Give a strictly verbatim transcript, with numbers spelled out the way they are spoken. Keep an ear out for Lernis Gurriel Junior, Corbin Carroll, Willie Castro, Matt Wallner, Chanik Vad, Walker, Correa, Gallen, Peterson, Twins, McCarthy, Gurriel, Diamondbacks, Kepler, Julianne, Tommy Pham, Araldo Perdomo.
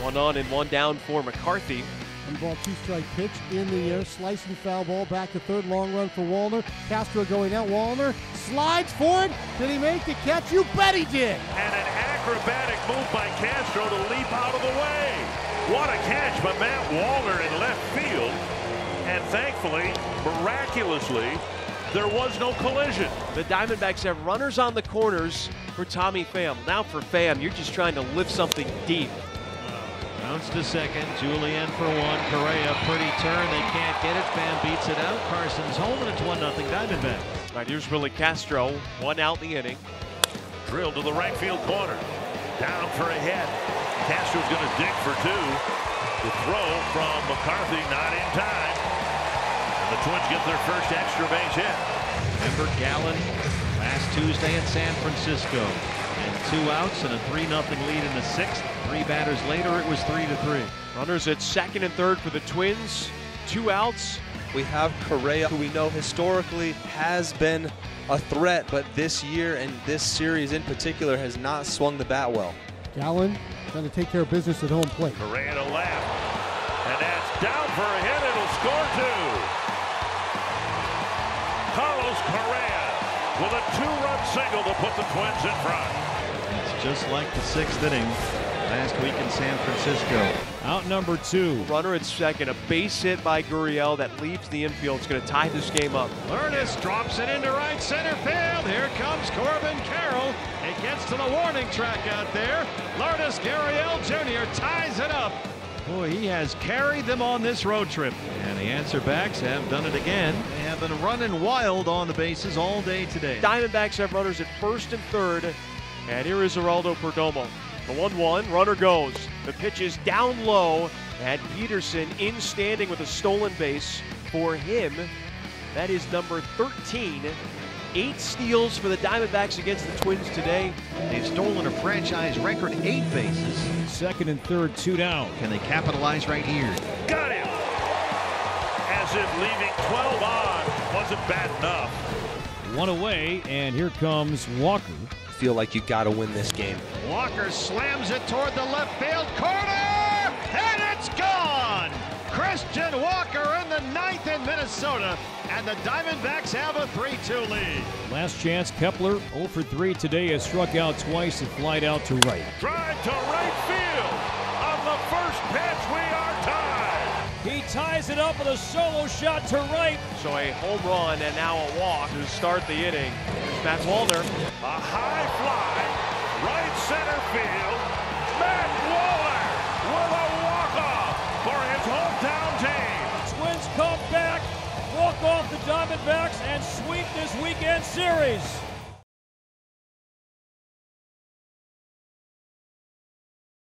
One on and one down for McCarthy. One ball, two strike pitch in the air, slicing foul ball back to third, long run for Wallner. Castro going out, Wallner slides forward. Did he make the catch? You bet he did. And an acrobatic move by Castro to leap out of the way. What a catch by Matt Wallner in left field. And thankfully, miraculously, there was no collision. The Diamondbacks have runners on the corners for Tommy Pham. Now for Pham, you're just trying to lift something deep. Bounce to second, Julianne for one, Correa, pretty turn, they can't get it, Pham beats it out, Carson's home, and it's one nothing Diamondbacks. Right, here's Willie Castro, one out in the inning. Drilled to the right field corner, down for a hit. Castro's going to dig for two. The throw from McCarthy, not in time. And the Twins get their first extra base hit. Remember Gallen last Tuesday in San Francisco. Two outs and a three nothing lead in the sixth. Three batters later, it was three to three. Runners at second and third for the Twins. Two outs. We have Correa, who we know historically has been a threat, but this year and this series in particular has not swung the bat well. Gallen trying to take care of business at home plate. Correa to left, and that's down for a hit. It'll score two. Carlos Correa with a two-run single to put the Twins in front. Just like the sixth inning last week in San Francisco. Out number two. Runner at second. A base hit by Gurriel that leaves the infield. It's going to tie this game up. Lernis drops it into right center field. Here comes Corbin Carroll. It gets to the warning track out there. Lernis Gurriel Junior ties it up. Boy, he has carried them on this road trip. And the answer backs have done it again. They have been running wild on the bases all day today. Diamondbacks have runners at first and third. And here is Araldo Perdomo. The one one, runner goes. The pitch is down low, and Peterson in standing with a stolen base for him. That is number thirteen. Eight steals for the Diamondbacks against the Twins today. They've stolen a franchise record eight bases. Second and third, two down. Can they capitalize right here? Got him! As if leaving twelve on wasn't bad enough. One away, and here comes Walker. Feel like you got to win this game. Walker slams it toward the left field corner, and it's gone. Christian Walker in the ninth in Minnesota, and the Diamondbacks have a three two lead. Last chance, Kepler, oh for three today, has struck out twice and flied out to right. Drive to right field. On the first pitch, we are tied. He ties it up with a solo shot to right. So a home run and now a walk to start the inning. Matt Wallner. A high fly, right center field. Matt Wallner with a walk-off for his hometown team. Twins come back, walk off the Diamondbacks, and sweep this weekend series.